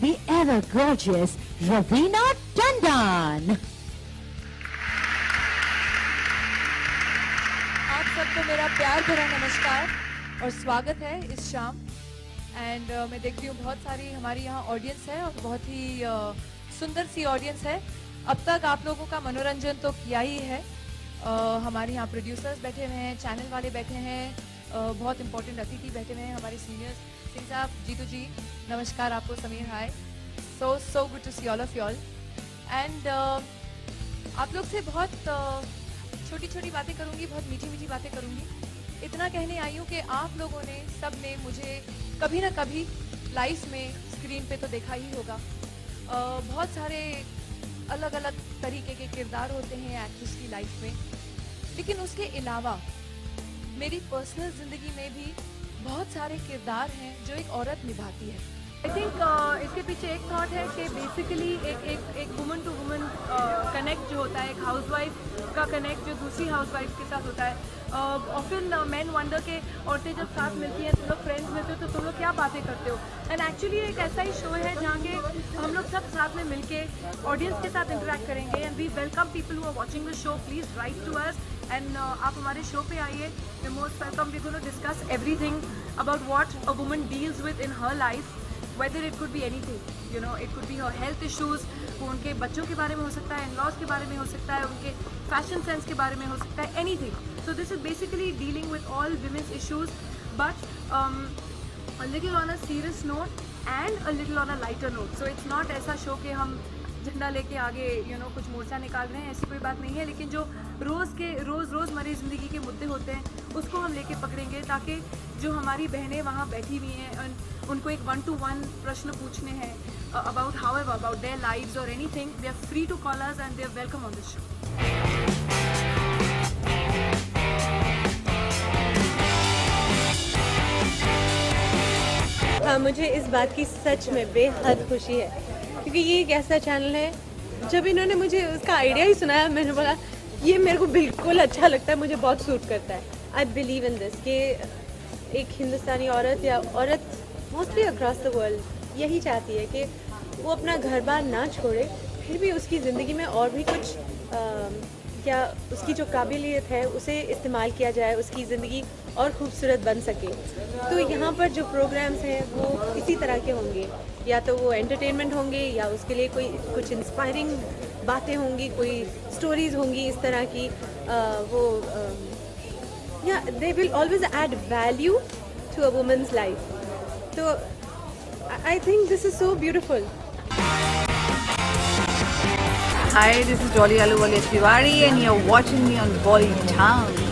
the ever-gorgeous Raveena Tandon. आप सबको मेरा प्यार भरा नमस्कार और स्वागत है इस शाम. And मैं देखती हूँ बहुत सारी हमारी यहाँ audience है और बहुत ही सुंदर सी audience है. अब तक आप लोगों का मनोरंजन तो किया ही है. हमारे यहाँ producers बैठे हुए हैं, channel वाले बैठे हैं, बहुत important अतिथि बैठे हुए हैं हमारे seniors. Singh saab, Jeetu ji, namaskar aapko, Samir, hi. So good to see all of y'all. And आप लोग से बहुत छोटी-छोटी बातें करूँगी, बहुत मीठी-मीठी बातें करूँगी. इतना कहने आई हूँ कि आप लोगों ने, सब ने मुझे कभी ना कभी लाइफ में स्क्रीन पे तो देखा ही होगा. बहुत सारे अलग-अलग तरीके के किरदार होते हैं एक्ट्रेस की लाइफ में. लेकिन उसके अलावा मेरी पर्सनल जिंदगी में भी बहुत सारे किरदार हैं जो एक औरत निभाती है. आई थिंक इसके पीछे एक थॉट है कि बेसिकली एक वुमन टू वुमन कनेक्ट जो होता है, एक हाउसवाइफ का कनेक्ट जो दूसरी हाउसवाइफ के साथ होता है. ऑफन मैन वंडर के औरतें जब साथ मिलती हैं, तुम लोग फ्रेंड्स मिलते हो तो तुम लोग क्या बातें करते हो. एंड एक्चुअली एक ऐसा ही शो है जहाँ के हम लोग सब साथ में मिलके ऑडियंस के साथ इंटरेक्ट करेंगे. And we welcome people who are watching the show. Please write to us. And आप हमारे शो पे आइए. We're most welcome. We're going to discuss everything about what a woman deals with in her life, whether it could be anything. You know, it could be her health issues. उनके बच्चों के बारे में हो सकता है, in-laws के बारे में हो सकता है, उनके fashion sense के बारे में हो सकता है, anything. So this is basically dealing with all women's issues, but a little on a serious note and a little on a lighter note. So it's not ऐसा शो कि हम झंडा लेके आगे you know, कुछ मोर्चा निकाल रहे हैं, ऐसी कोई बात नहीं है. लेकिन जो रोज़मर्रा ज़िंदगी के मुद्दे होते हैं उसको हम लेके पकड़ेंगे, ताकि जो हमारी बहनें वहाँ बैठी हुई हैं उनको एक 1-to-1 प्रश्न पूछने हैं about however about their lives और anything. They are free to call us and they are welcome on this show. हाँ, मुझे इस बात की सच में बेहद खुशी है क्योंकि ये एक ऐसा चैनल है, जब इन्होंने मुझे उसका आइडिया ही सुनाया मैंने बोला ये मेरे को बिल्कुल अच्छा लगता है, मुझे बहुत सूट करता है. आई बिलीव इन दिस कि एक हिंदुस्तानी औरत या औरत मोस्टली अक्रॉस द वर्ल्ड यही चाहती है कि वो अपना घर बार ना छोड़े, फिर भी उसकी ज़िंदगी में और भी कुछ क्या उसकी जो काबिलियत है उसे इस्तेमाल किया जाए, उसकी ज़िंदगी और खूबसूरत बन सके. तो यहाँ पर जो प्रोग्राम्स हैं वो इसी तरह के होंगे, या तो वो एंटरटेनमेंट होंगे या उसके लिए कोई कुछ इंस्पायरिंग बातें होंगी, कोई स्टोरीज़ होंगी इस तरह की. या they will always add value to a women's life. तो I think this is so beautiful. Hi, this is Jolly Aluwale Tiwari and you're watching me on Bolly Town.